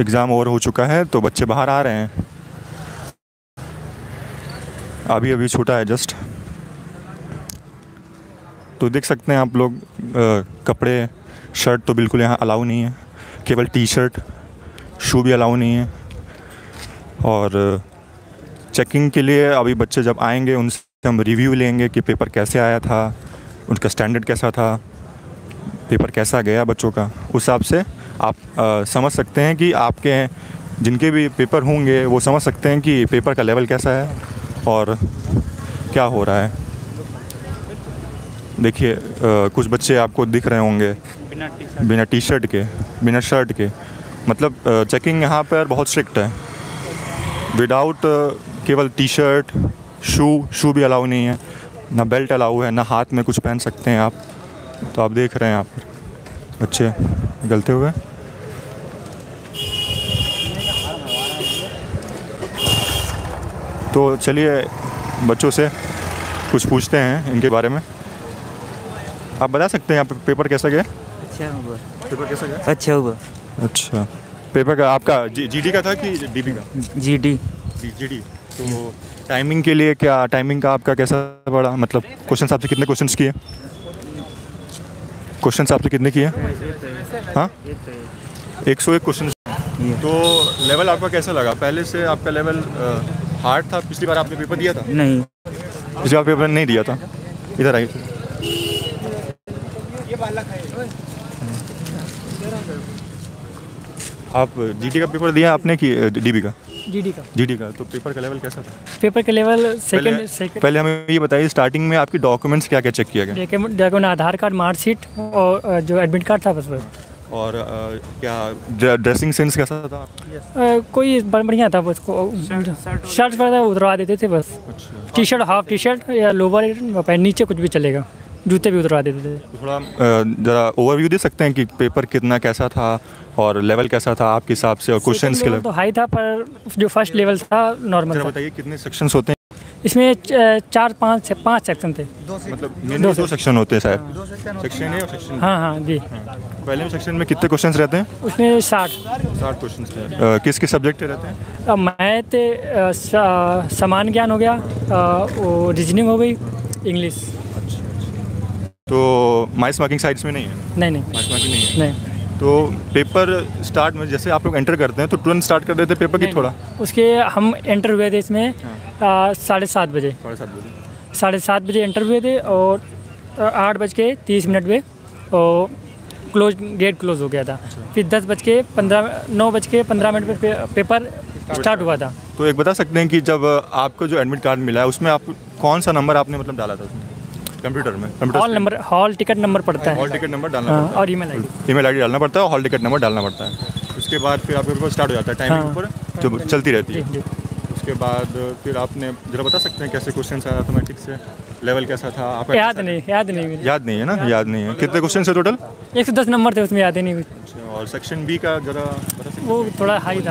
Exam over हो चुका है तो बच्चे बाहर आ रहे हैं। अभी अभी छूटा है जस्ट। तो देख सकते हैं आप लोग कपड़े शर्ट तो बिल्कुल यहाँ अलाउ नहीं है, केवल टी शर्ट, शू भी अलाउ नहीं है। और चेकिंग के लिए अभी बच्चे जब आएंगे उनसे हम रिव्यू लेंगे कि पेपर कैसे आया था, उनका स्टैंडर्ड कैसा था, पेपर कैसा गया बच्चों का। उस हिसाब से आप समझ सकते हैं कि आपके जिनके भी पेपर होंगे वो समझ सकते हैं कि पेपर का लेवल कैसा है और क्या हो रहा है। देखिए कुछ बच्चे आपको दिख रहे होंगे बिना टी शर्ट के, बिना शर्ट के, मतलब चेकिंग यहाँ पर बहुत स्ट्रिक्ट है। विदाउट केवल टी शर्ट, शू भी अलाउ नहीं है, ना बेल्ट अलाउ है, ना हाथ में कुछ पहन सकते हैं आप। तो आप देख रहे हैं यहाँ पर बच्चे निकलते हुए। तो चलिए बच्चों से कुछ पूछते हैं इनके बारे में। आप बता सकते हैं यहाँ पे पेपर कैसा गया? अच्छा हुआ। पेपर कैसा गया? अच्छा हुआ। अच्छा, पेपर का आपका जीडी का था कि डीबी का? जीडी। तो टाइमिंग के लिए क्या, टाइमिंग का आपका कैसा पड़ा? मतलब क्वेश्चन आपसे कितने क्वेश्चंस किए? क्वेश्चन आपसे कितने किए? हाँ, 101 क्वेश्चन। तो लेवल आपका कैसा लगा? पहले से आपका लेवल हार्ड था? पिछली बार आपने पेपर दिया था? नहीं, पिछली बार पेपर नहीं दिया था। इधर आइए। आप जीडी का पेपर दिया आपने कि डीबी का? जीडी का। तो पेपर का लेवल कैसा था? पेपर का लेवल पहले हमें ये बताइए, स्टार्टिंग में आपकी डॉक्यूमेंट्स क्या क्या चेक किया गया? डॉक्यूमेंट आधार कार्ड, मार्कशीट और जो एडमिट कार्ड था बस। और क्या ड्रेसिंग सेंस कैसा था? कोई बढ़िया था, बस शर्ट वगैरह उतरवा देते थे बस। T shirt, half T shirt या लोअर पैंट, नीचे कुछ भी चलेगा, जूते भी उतरवा देते थे। थोड़ा ज़रा ओवरव्यू दे सकते हैं कि पेपर कितना कैसा था और लेवल कैसा था आपके हिसाब से? और क्वेश्चंस के लेवल तो हाई था, पर जो फर्स्ट लेवल था नॉर्मल था। बताइए कितने सेक्शंस होते हैं इसमें? 4-5 सेक्शन थे। मतलब 2 सेक्शन होते हैं शायद, सेक्शन ए और सेक्शन। हाँ हाँ जी। पहले सेक्शन में कितने क्वेश्चंस रहते हैं? उसमें 60 क्वेश्चन। किस किस सब्जेक्ट के रहते हैं? मैथ, सामान्य ज्ञान हो गया, रीजनिंग हो गई, इंग्लिश। तो माइस मार्किंग साइड्स में नहीं है? नहीं, माइस मार्किंग नहीं है। नहीं। तो पेपर स्टार्ट में जैसे आप लोग एंटर करते हैं तो तुरंत स्टार्ट कर देते पेपर की? थोड़ा उसके हम एंटर हुए थे इसमें 7:30 बजे। 7:30 बजे एंटर हुए थे और 8:30 पे और गेट क्लोज हो गया था। फिर 9:15 पे पेपर स्टार्ट हुआ था। तो एक बता सकते हैं कि जब आपको जो एडमिट कार्ड मिला है उसमें आप कौन सा नंबर आपने मतलब डाला था कंप्यूटर में? हॉल टिकट नंबर पड़ता है। हॉल टिकट नंबर डालना पड़ता है और ईमेल आईडी डालना पड़ता है और हॉल टिकट नंबर डालना पड़ता है। उसके बाद फिर आपके ऊपर स्टार्ट हो जाता है, टाइमिंग पर जो चलती रहती है। उसके बाद फिर आपने जरा बता सकते हैं कैसे क्वेश्चन आया था? मैट्रिक्स से लेवल कैसा था आपका? याद नहीं है ना? याद नहीं है। कितने क्वेश्चन है टोटल? 110 नंबर थे उसमें, याद ही नहीं कुछ। और सेक्शन बी का जरा बता सकते हैं? वो थोड़ा हाई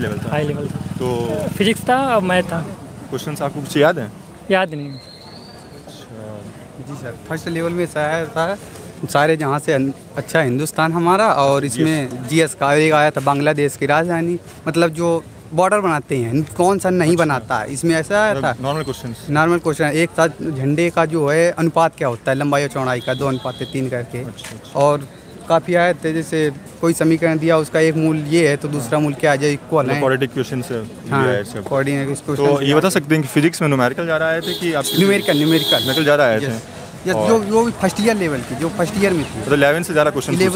लेवल। तो फिजिक्स था और मैथ था। क्वेश्चन आपको कुछ याद है? याद नहीं जी सर। फर्स्ट लेवल में सहायक था सारे, जहाँ से अच्छा हिंदुस्तान हमारा। और इसमें जीएस का एक आया था, बांग्लादेश की राजधानी, मतलब जो बॉर्डर बनाते हैं कौन सा नहीं बनाता, इसमें ऐसा आया था। नॉर्मल क्वेश्चन एक था झंडे का जो है अनुपात क्या होता है, लंबाई और चौड़ाई का 2:3 करके। और काफ़ी आए थे, जैसे कोई समीकरण दिया उसका एक मूल ये है तो दूसरा मूल क्या आ जाए, इक्वल है। तो ये बता सकते हैं कि फिजिक्स में न्यूमेरिकल ज़्यादा आए थे कि आप? न्यूमेरिकल ज़्यादा आए थे जो फर्स्ट ईयर लेवल की, जो फर्स्ट ईयर में थी। 11 से ज़्यादा क्वेश्चन थे।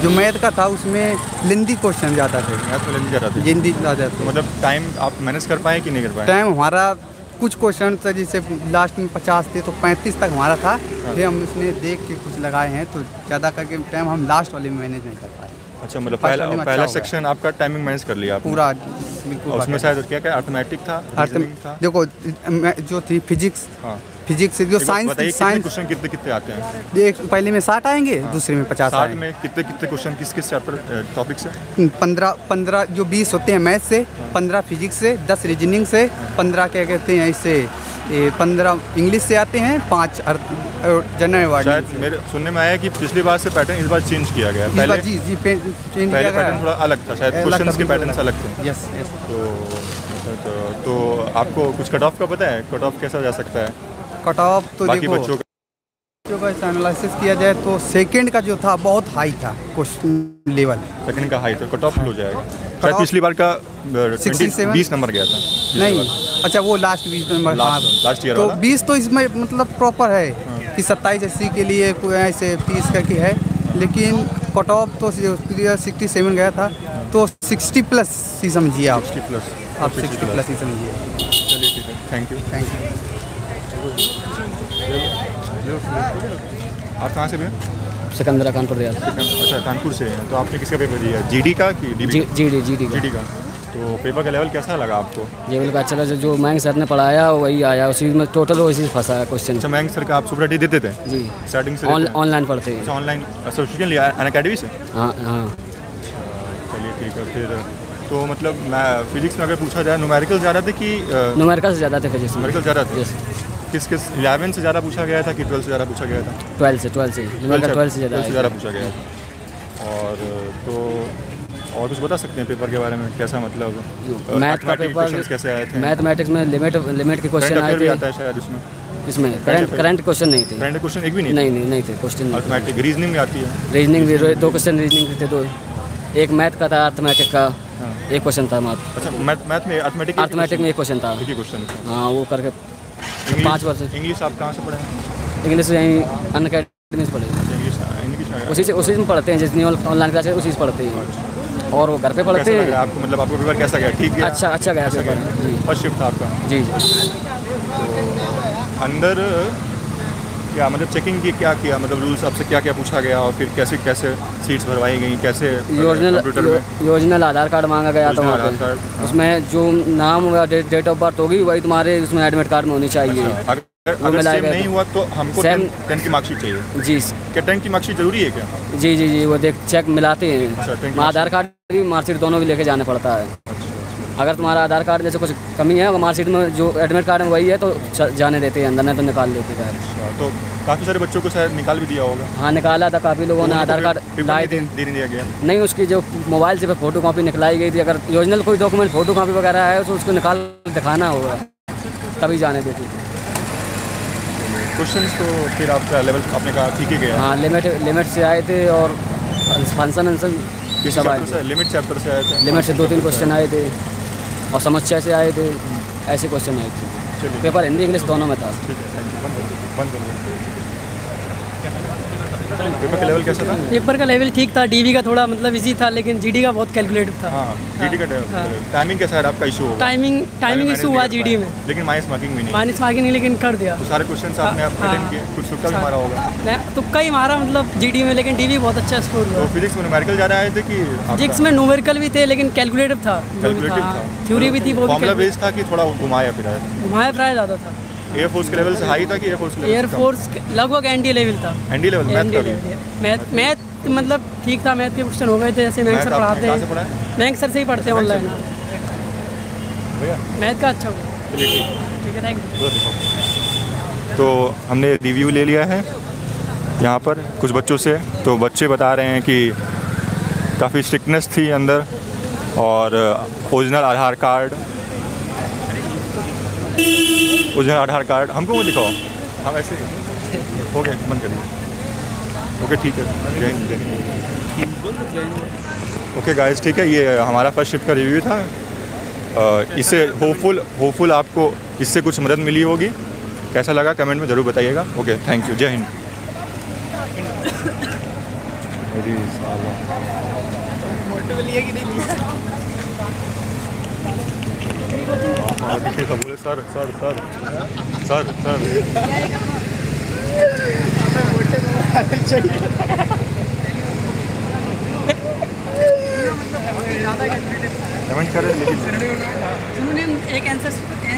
जो मैथ का था उसमें लेंदी क्वेश्चन ज़्यादा थे, मतलब टाइम आप मैनेज कर पाए कि नहीं कर पाए? टाइम हमारा कुछ क्वेश्चन था, जैसे लास्ट में 50 थे तो 35 तक हमारा था, फिर हम उसने देख के कुछ लगाए हैं तो ज़्यादा करके टाइम हम लास्ट वाले में मैनेज नहीं कर पाए। अच्छा, मतलब पहला सेक्शन आपका टाइमिंग मैनेज कर लिया पूरा? बिल्कुल। उसमें शायद क्या क्या अर्थमैटिक था? देखो जो थी फिजिक्स जो साइंस क्वेश्चन कितने आते हैं? एक पहले में 60 आएंगे, दूसरे में 50 आएंगे। कितने क्वेश्चन किस चैप्टर टॉपिक से? 15 जो 20 होते हैं मैथ से, 15 फिजिक्स से, 10 रीजनिंग से, 15 क्या कहते हैं इससे ये 15 इंग्लिश से आते हैं, 5 जनरल वार्ड। शायद मेरे सुनने में आया कि पिछली बार से पैटर्न इस बार चेंज किया गया। पहले जी जी चेंज किया पैटर्न थोड़ा अलग था, शायद क्वेश्चंस के पैटर्न अलग थे। Yes yes. तो आपको कुछ कट ऑफ का पता है? कट ऑफ कैसा जा सकता है? कट ऑफ तो देखो बच्चों का एनालिसिस किया जाए तो सेकंड का जो था बहुत हाई था क्वेश्चन लेवल, सेकंड का हाई, तो कट ऑफ लो जाएगा। शायद पिछली बार का 20 नंबर गया था नहीं? अच्छा वो लास्ट 20 नंबर, लास्ट ईयर वाला 20। तो इसमें मतलब प्रॉपर है कि 27 के लिए कोई ऐसे 30 करके है, लेकिन कट ऑफ तो 67 गया था, तो 60+ ही समझिए आप। 60+ ही समझिए। चलिए ठीक है, थैंक यू। आप कहाँ से भैया? सिकंदरा कानपुर से। अच्छा कानपुर से हैं, तो आपने किसका पेपर दिया, जीडी का कि डीबी? जीडी का। तो पेपर का लेवल कैसा लगा आपको? लेवल का अच्छा लगा, जो मयंक सर ने पढ़ाया वही आया, उसी में टोटल उसी में फंसा क्वेश्चन। अच्छा मयंक सर का आप सुपरटेट देते थे? जी स्टार्टिंग से ऑनलाइन पढ़ते हैं। ऑनलाइन सब्सक्रिप्शन लिया अनअकैडमी से? हाँ। चलिए ठीक है फिर। तो मतलब मैं फिजिक्स में अगर पूछा जाए न्यूमेरिकल ज़्यादा थे कि? न्यूमेरिकल से ज़्यादा थे फिजिक्स। न्यूमेरिकल ज़्यादा थे। किस 11 से ज़्यादा पूछा गया था कि 12 से ज़्यादा पूछा गया था? 12 से ज़्यादा पूछा गया। और तो और कुछ बता सकते हैं पेपर के बारे में कैसा, मतलब मैथ का पेपर कैसे आए थे? मैथमेटिक्स में लिमिट के क्वेश्चन आए थे। आता है शायद इसमें करंट क्वेश्चन नहीं थे? करंट क्वेश्चन एक भी नहीं? नहीं थे क्वेश्चन। मैथमेटिक्स रीजनिंग में आती है? रीजनिंग भी 2 क्वेश्चन रीजनिंग थे, 2, एक मैथ का था, अर्थमैटिक का एक क्वेश्चन था। मैथ में अर्थमैटिक में एक क्वेश्चन था, हाँ वो करके 5 वर्ष। इंग्लिश आप कहाँ से पढ़े हैं? इंग्लिश यहीं अनअकैडमी से पढ़े हैं। उसी में पढ़ते हैं, जितनी ऑनलाइन क्लास है उसी से पढ़ते हैं, और वो घर पे पढ़ते हैं। आपको मतलब आपको पेपर कैसा गया? ठीक गया? अच्छा गया पेपर। फर्स्ट शिफ्ट था आपका? जी। अंदर क्या मतलब चेकिंग की क्या किया, मतलब रूल्स आपसे क्या क्या पूछा गया, और फिर कैसे कैसे सीट्स भरवाई गई, कैसे योजनल आधार कार्ड मांगा गया था वहाँ पर, उसमें जो नाम या डेट ऑफ बर्थ होगी वही तुम्हारे उसमें एडमिट कार्ड में होनी चाहिए। अगर सेम नहीं हुआ तो हमको 10 की मार्कशीट चाहिए। जी क्या 10 की मार्कशीट जरूरी है क्या? जी, वो देख चेक मिलाते हैं, आधार कार्ड की मार्कशीट दोनों भी लेके जाना पड़ता है। अगर तुम्हारा आधार कार्ड जैसे कुछ कमी है मार्कशीट में, जो एडमिट कार्ड में वही है, तो जाने देते हैं अंदर, नहीं तो निकाल लेते हैं। तो काफ़ी सारे बच्चों को शायद निकाल भी दिया होगा? हाँ निकाला था, काफ़ी लोगों ने आधार कार्ड लाए थे। नहीं उसकी जो मोबाइल से फोटो कॉपी निकलाई गई थी, अगर ओरिजिनल कोई डॉक्यूमेंट फोटो कॉपी वगैरह है तो उसको निकाल दिखाना होगा, तभी जाने देते थे। क्वेश्चन तो फिर आपका लेवल आपने कहा ठीक है गया? हाँ लिमिट से आए थे, और फंक्शन ये सब आए थे। लिमिट चैप्टर से आए थे? लिमिट से 2-3 क्वेश्चन आए थे, और समस्या से आए थे, ऐसे क्वेश्चन आए थे। पेपर हिंदी इंग्लिश दोनों में था। पेपर का लेवल कैसा था? पेपर का लेवल ठीक था, डीवी का थोड़ा मतलब इजी था, लेकिन जीडी का बहुत कैलकुलेटिव था। जीडी का टाइमिंग कैसा है आपका इशू? टाइमिंग इशू हुआ जीडी में, लेकिन माइनस मार्किंग नहीं, लेकिन कर दिया। सारे क्वेश्चन आपने अटेम्प्ट किए? कुछ तुक्का भी मारा होगा? तुक्का ही मारा मतलब जीडी में, लेकिन डीवी बहुत अच्छा स्कोर हुआ। फिजिक्स में न्यूमेरिकल ज़्यादा आए थे कि? फिजिक्स में न्यूमेरिकल भी थे, लेकिन कैलकुलेटिव था, थ्योरी भी थी, फॉर्मूला बेस्ड था कि थोड़ा घुमाया फिराया ज़्यादा था। एयरफोर्स के लेवल से हाई था कि? एयरफोर्स लगभग एनडी लेवल था। एनडी लेवल मैथ मतलब ठीक था, मैथ के क्वेश्चन हो गए थे। जैसे मयंक सर पढ़ाते हैं, मयंक सर से ही पढ़ते हैं ऑनलाइन भैया, मैथ का अच्छा हुआ। ठीक है थैंक यू। तो हमने रिव्यू ले लिया है यहाँ पर कुछ बच्चों से, तो बच्चे बता रहे हैं कि काफ़ी स्ट्रिक्टनेस थी अंदर, और ओरिजिनल आधार कार्ड हमको वो दिखाओ। हम ऐसे हो गए मन करिए। ओके ठीक है, ओके गाइस ठीक है, ये हमारा फर्स्ट शिफ्ट का रिव्यू था। इससे होपफुल आपको इससे कुछ मदद मिली होगी। कैसा लगा कमेंट में ज़रूर बताइएगा। ओके थैंक यू, जय हिंद। सर कमेंट करें। लेकिन एक आंसर